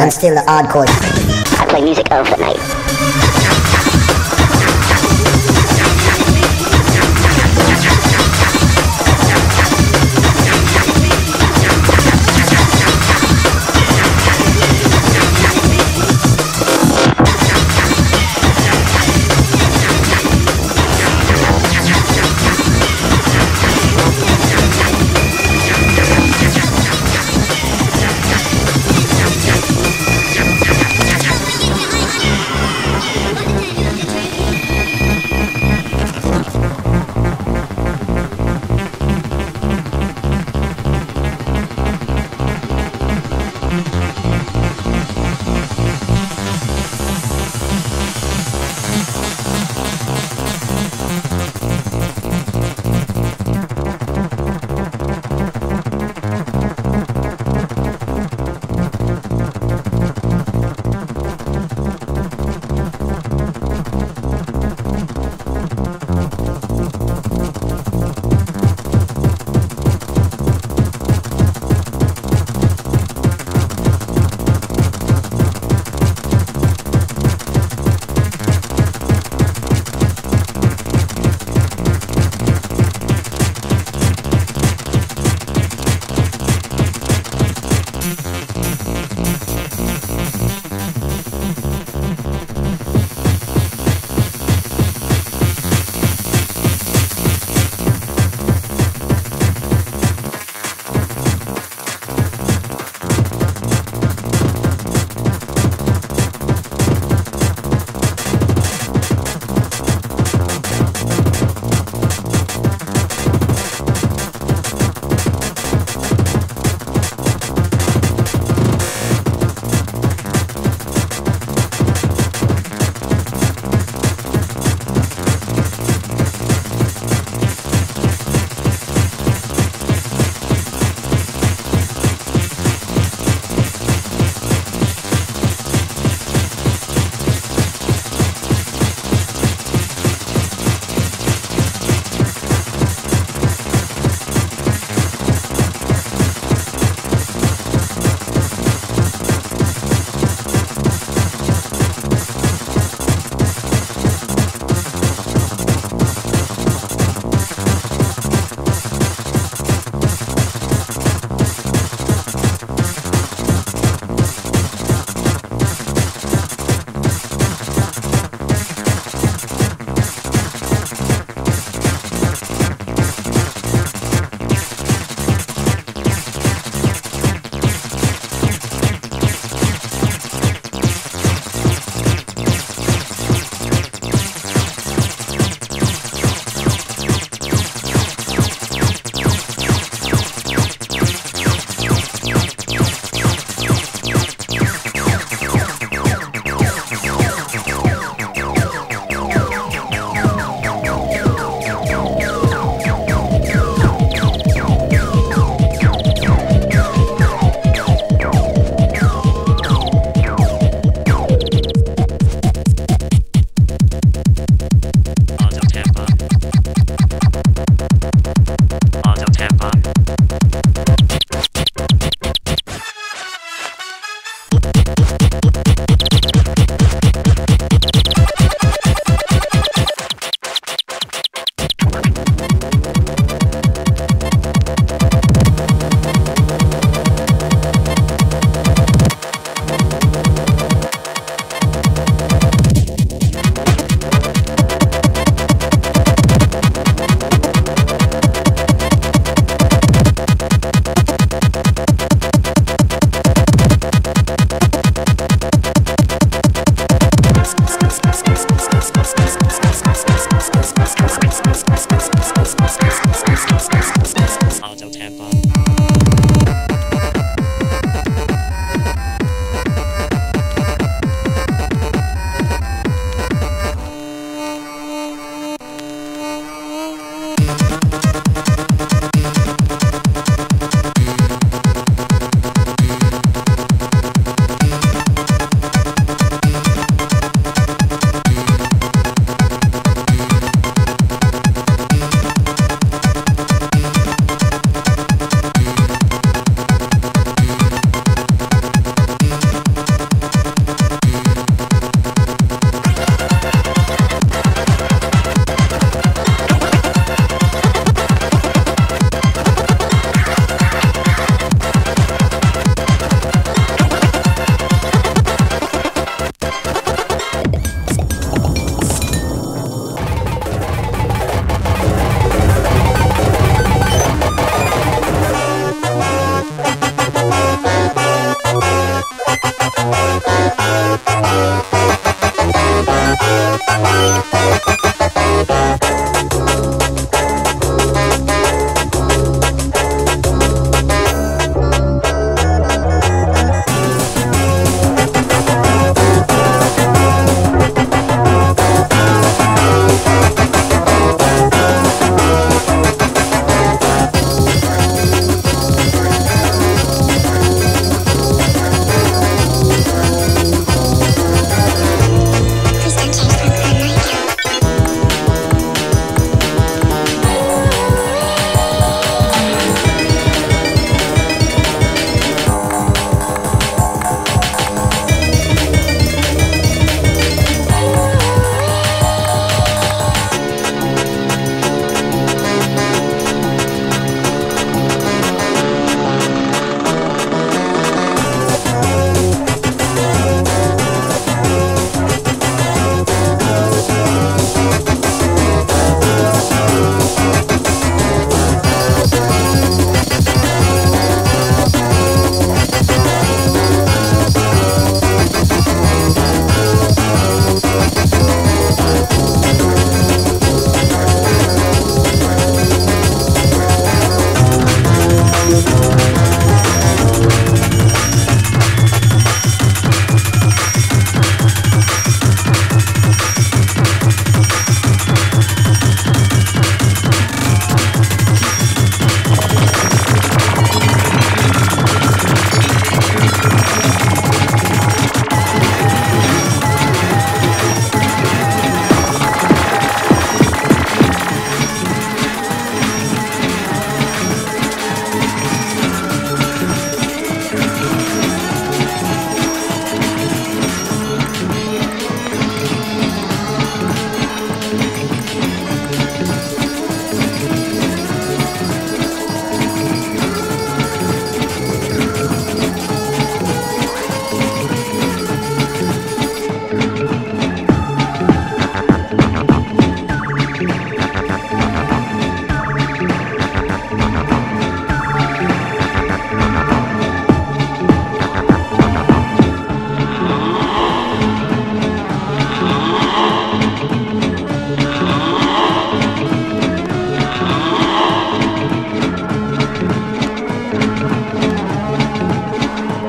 and steal the odd chord. I play music overnight.